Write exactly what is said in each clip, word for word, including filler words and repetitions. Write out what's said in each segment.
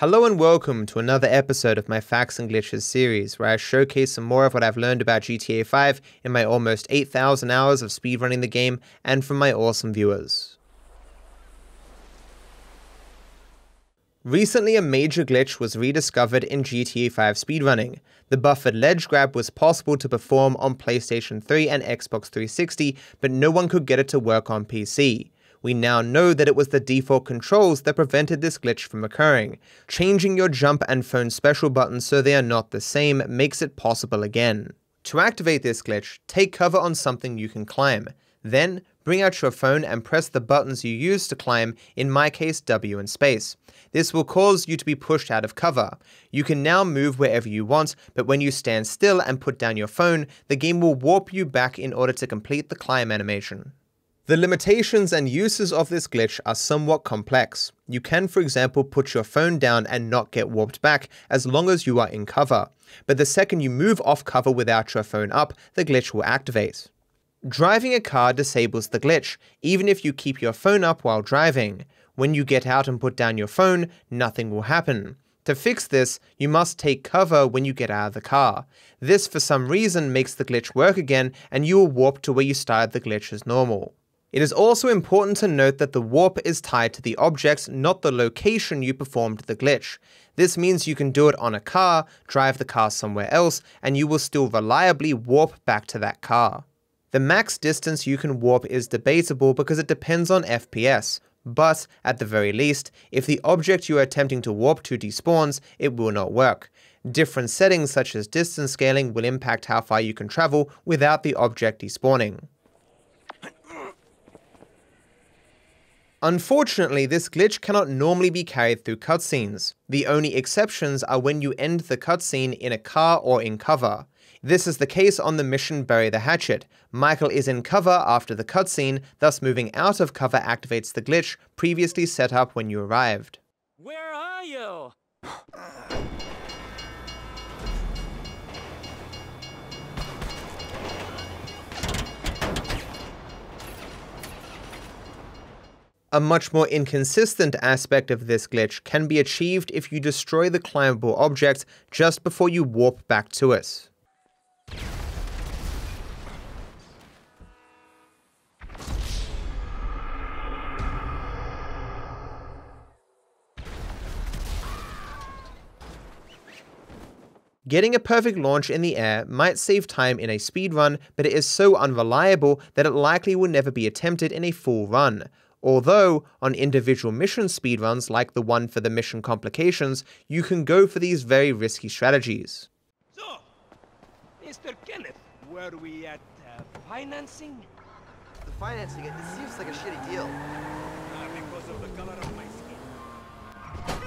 Hello and welcome to another episode of my Facts and Glitches series, where I showcase some more of what I've learned about G T A five in my almost eight thousand hours of speedrunning the game and from my awesome viewers. Recently, a major glitch was rediscovered in G T A five speedrunning. The Buffered Ledge Grab was possible to perform on PlayStation three and Xbox three sixty, but no one could get it to work on P C. We now know that it was the default controls that prevented this glitch from occurring. Changing your jump and phone special buttons so they are not the same makes it possible again. To activate this glitch, take cover on something you can climb. Then, bring out your phone and press the buttons you use to climb, in my case W and space. This will cause you to be pushed out of cover. You can now move wherever you want, but when you stand still and put down your phone, the game will warp you back in order to complete the climb animation. The limitations and uses of this glitch are somewhat complex. You can, for example, put your phone down and not get warped back as long as you are in cover, but the second you move off cover without your phone up, the glitch will activate. Driving a car disables the glitch, even if you keep your phone up while driving. When you get out and put down your phone, nothing will happen. To fix this, you must take cover when you get out of the car. This for some reason makes the glitch work again and you will warp to where you started the glitch as normal. It is also important to note that the warp is tied to the objects, not the location you performed the glitch. This means you can do it on a car, drive the car somewhere else, and you will still reliably warp back to that car. The max distance you can warp is debatable because it depends on F P S, but, at the very least, if the object you are attempting to warp to despawns, it will not work. Different settings such as distance scaling will impact how far you can travel without the object despawning. Unfortunately, this glitch cannot normally be carried through cutscenes. The only exceptions are when you end the cutscene in a car or in cover. This is the case on the mission Bury the Hatchet. Michael is in cover after the cutscene, thus moving out of cover activates the glitch previously set up when you arrived. Where are you? A much more inconsistent aspect of this glitch can be achieved if you destroy the climbable object just before you warp back to it. Getting a perfect launch in the air might save time in a speedrun, but it is so unreliable that it likely will never be attempted in a full run. Although, on individual mission speedruns like the one for the mission Complications, you can go for these very risky strategies. So, Mister Kenneth, were we at uh, financing? The financing, it seems like a shitty deal. Uh, because of the color of my skin.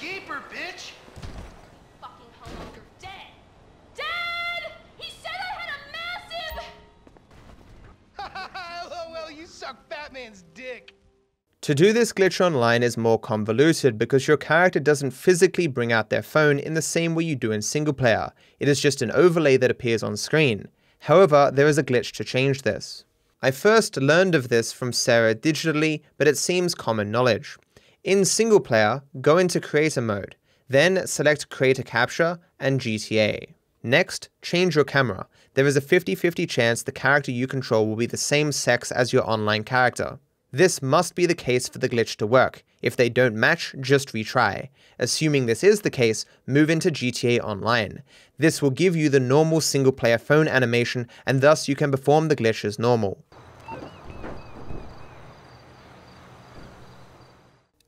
Gaper, bitch! Fucking homo, you're dead! Dead! He said I had a massive... LOL, you suck Batman's dick! To do this glitch online is more convoluted because your character doesn't physically bring out their phone in the same way you do in single player. It is just an overlay that appears on screen. However, there is a glitch to change this. I first learned of this from Sarah Digitally, but it seems common knowledge. In single player, go into creator mode, then select create a capture and G T A. Next, change your camera. There is a fifty fifty chance the character you control will be the same sex as your online character. This must be the case for the glitch to work. If they don't match, just retry. Assuming this is the case, move into G T A Online. This will give you the normal single player phone animation and thus you can perform the glitch as normal.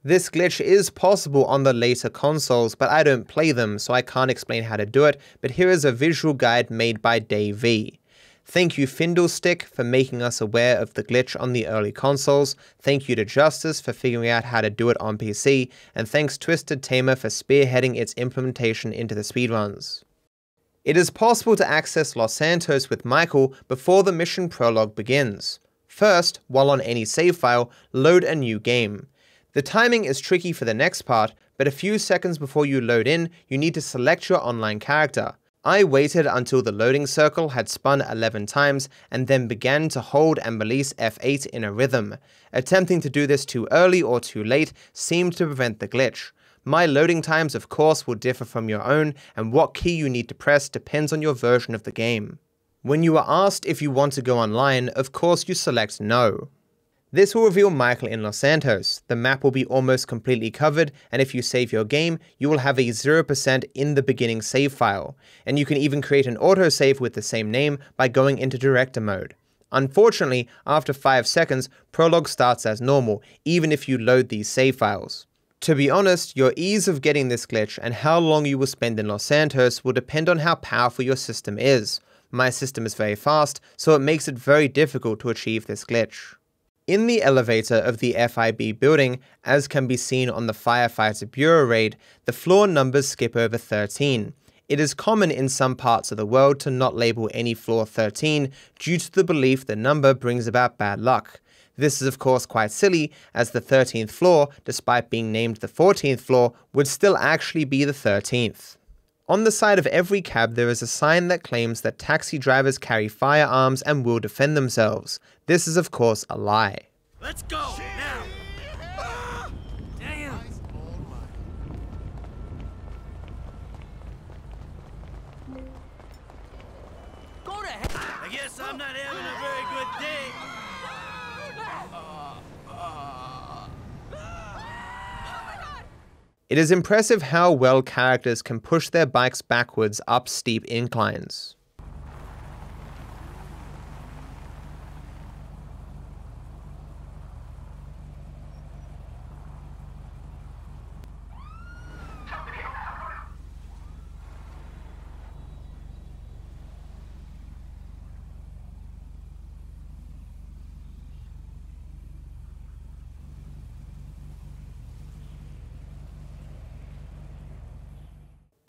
This glitch is possible on the later consoles, but I don't play them, so I can't explain how to do it, but here is a visual guide made by Davey. Thank you Findlestick for making us aware of the glitch on the early consoles, thank you to Justice for figuring out how to do it on P C, and thanks Twisted Tamer for spearheading its implementation into the speedruns. It is possible to access Los Santos with Michael before the mission prologue begins. First, while on any save file, load a new game. The timing is tricky for the next part, but a few seconds before you load in, you need to select your online character. I waited until the loading circle had spun eleven times and then began to hold and release F eight in a rhythm. Attempting to do this too early or too late seemed to prevent the glitch. My loading times of course will differ from your own, and what key you need to press depends on your version of the game. When you are asked if you want to go online, of course you select no. This will reveal Michael in Los Santos. The map will be almost completely covered, and if you save your game, you will have a zero percent in the beginning save file, and you can even create an autosave with the same name by going into director mode. Unfortunately, after five seconds, prologue starts as normal, even if you load these save files. To be honest, your ease of getting this glitch and how long you will spend in Los Santos will depend on how powerful your system is. My system is very fast, so it makes it very difficult to achieve this glitch. In the elevator of the F I B building, as can be seen on the Firefighter Bureau raid, the floor numbers skip over thirteen. It is common in some parts of the world to not label any floor thirteen due to the belief the number brings about bad luck. This is of course quite silly, as the thirteenth floor, despite being named the fourteenth floor, would still actually be the thirteenth. On the side of every cab there is a sign that claims that taxi drivers carry firearms and will defend themselves. This is of course a lie. Let's go now. Ah! Damn. Go to hell. I guess I'm not having a very good day. Uh, uh. It is impressive how well characters can push their bikes backwards up steep inclines.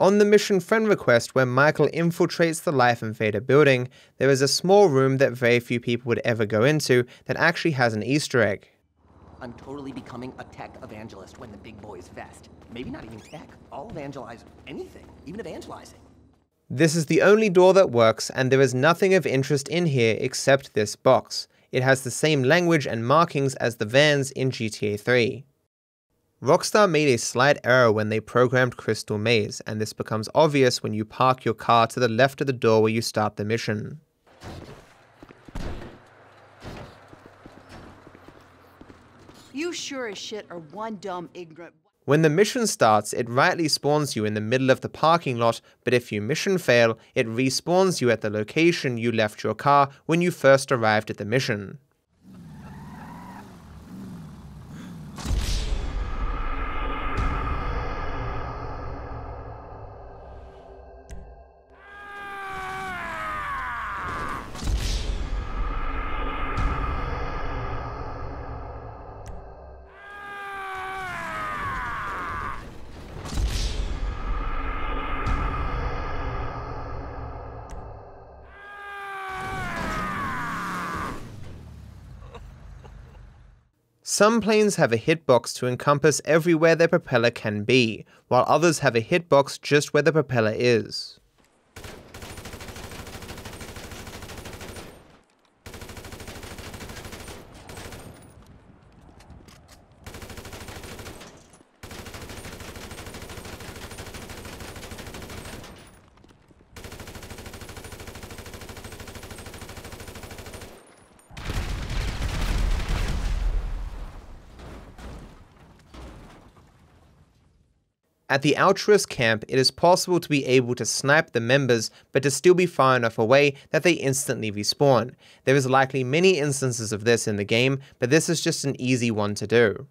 On the mission friend request, where Michael infiltrates the Life Invader building, there is a small room that very few people would ever go into that actually has an Easter egg. I'm totally becoming a tech evangelist when the big boys vest. Maybe not even tech. I'll evangelize anything, even evangelizing. This is the only door that works, and there is nothing of interest in here except this box. It has the same language and markings as the vans in G T A three. Rockstar made a slight error when they programmed Crystal Maze, and this becomes obvious when you park your car to the left of the door where you start the mission. You sure as shit are one dumb ignorant. When the mission starts, it rightly spawns you in the middle of the parking lot, but if you mission fail, it respawns you at the location you left your car when you first arrived at the mission. Some planes have a hitbox to encompass everywhere their propeller can be, while others have a hitbox just where the propeller is. At the Altruist Camp, it is possible to be able to snipe the members, but to still be far enough away that they instantly respawn. There is likely many instances of this in the game, but this is just an easy one to do.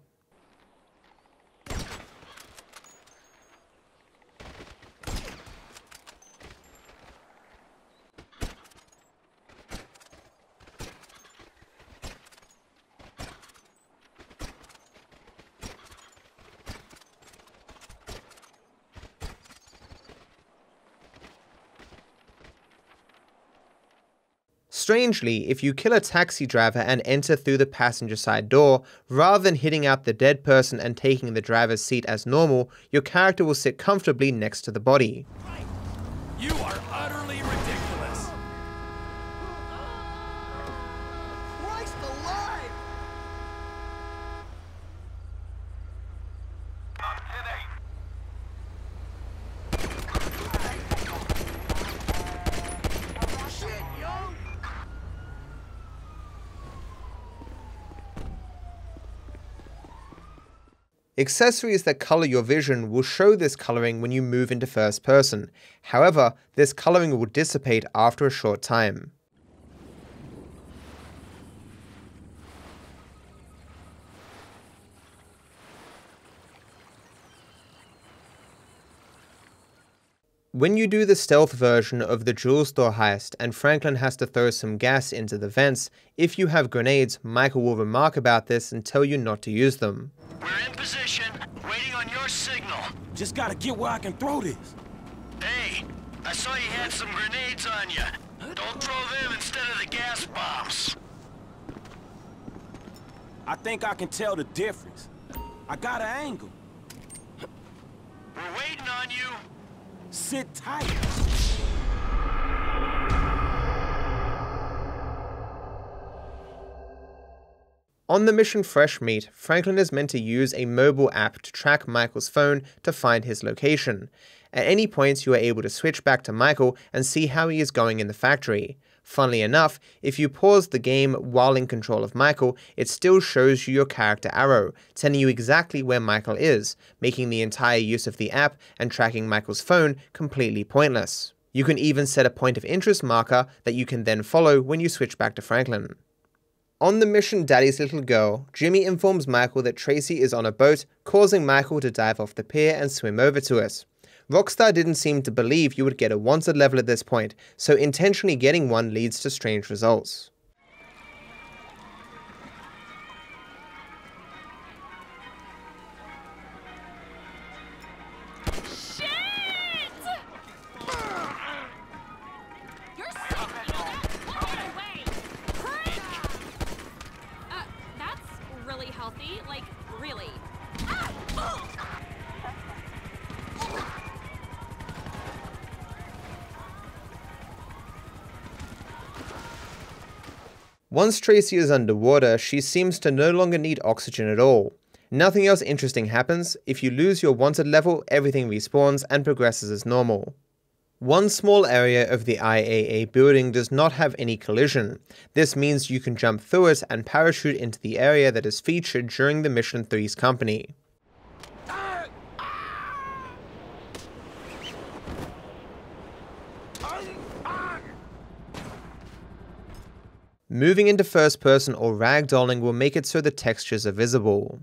Strangely, if you kill a taxi driver and enter through the passenger side door, rather than hitting out the dead person and taking the driver's seat as normal, your character will sit comfortably next to the body. Right. You are utterly ridiculous. Christ alive! Not today. Accessories that color your vision will show this coloring when you move into first person. However, this coloring will dissipate after a short time. When you do the stealth version of the Jewel Store heist and Franklin has to throw some gas into the vents, if you have grenades, Michael will remark about this and tell you not to use them. We're in position, waiting on your signal. Just gotta get where I can throw this. Hey, I saw you had some grenades on you. Don't throw them instead of the gas bombs. I think I can tell the difference. I got an angle. We're waiting on you. Sit tight. On the mission Fresh Meat, Franklin is meant to use a mobile app to track Michael's phone to find his location. At any point, you are able to switch back to Michael and see how he is going in the factory. Funnily enough, if you pause the game while in control of Michael, it still shows you your character arrow, telling you exactly where Michael is, making the entire use of the app and tracking Michael's phone completely pointless. You can even set a point of interest marker that you can then follow when you switch back to Franklin. On the mission Daddy's Little Girl, Jimmy informs Michael that Tracy is on a boat, causing Michael to dive off the pier and swim over to it. Rockstar didn't seem to believe you would get a wanted level at this point, so intentionally getting one leads to strange results. Once Tracy is underwater, she seems to no longer need oxygen at all. Nothing else interesting happens. If you lose your wanted level, everything respawns and progresses as normal. One small area of the I A A building does not have any collision. This means you can jump through it and parachute into the area that is featured during the Mission three's company. Moving into first person or ragdolling will make it so the textures are visible.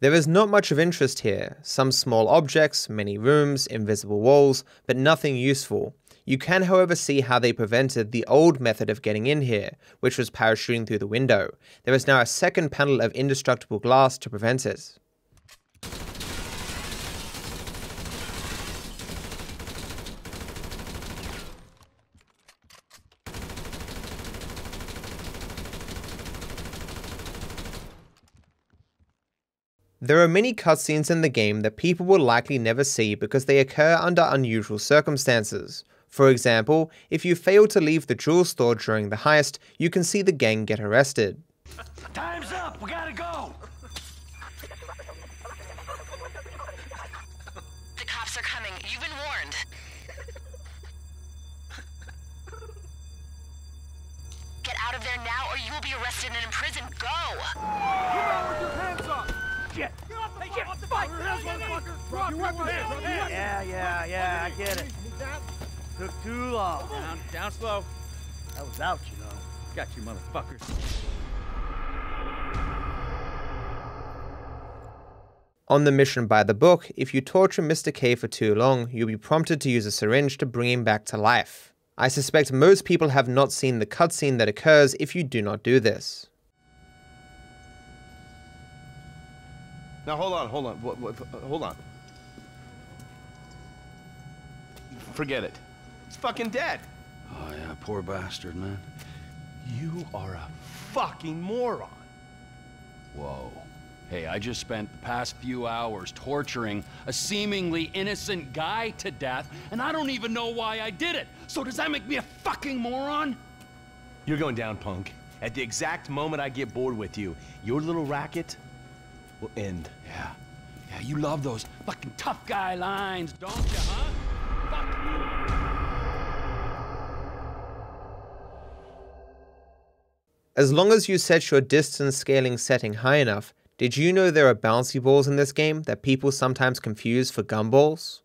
There is not much of interest here, some small objects, many rooms, invisible walls, but nothing useful. You can however see how they prevented the old method of getting in here, which was parachuting through the window. There is now a second panel of indestructible glass to prevent it. There are many cutscenes in the game that people will likely never see because they occur under unusual circumstances. For example, if you fail to leave the Jewel Store during the heist, you can see the gang get arrested. Time's up! We gotta go! The cops are coming. You've been warned. Get out of there now or you will be arrested and imprisoned. Go! Come on with your hands up! Get off the fucking fight! Yeah, yeah, yeah, I get it. Took too long. Down, down slow. That was out, you know. Got you, motherfuckers. On the mission By The Book, if you torture Mister K for too long, you'll be prompted to use a syringe to bring him back to life. I suspect most people have not seen the cutscene that occurs if you do not do this. Now hold on, hold on, what, what, hold on. Forget it. It's fucking dead. Oh yeah, poor bastard, man. You are a fucking moron. Whoa. Hey, I just spent the past few hours torturing a seemingly innocent guy to death, and I don't even know why I did it. So does that make me a fucking moron? You're going down, punk. At the exact moment I get bored with you, your little racket will end. Yeah. Yeah, you love those fucking tough guy lines, don't you, huh? Fuck you. As long as you set your distance scaling setting high enough, did you know there are bouncy balls in this game that people sometimes confuse for gumballs?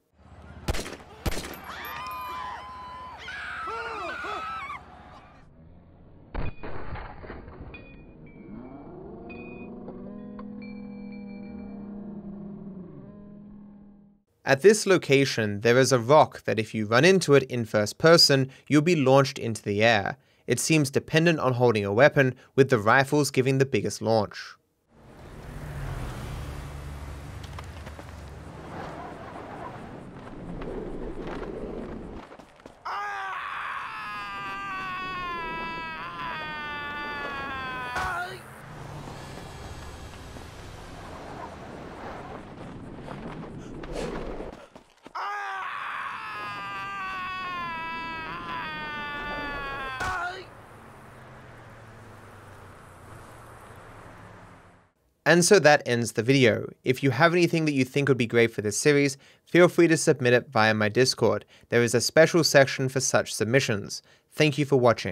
At this location, there is a rock that if you run into it in first person, you'll be launched into the air. It seems dependent on holding a weapon, with the rifles giving the biggest launch. And so that ends the video. If you have anything that you think would be great for this series, feel free to submit it via my Discord. There is a special section for such submissions. Thank you for watching.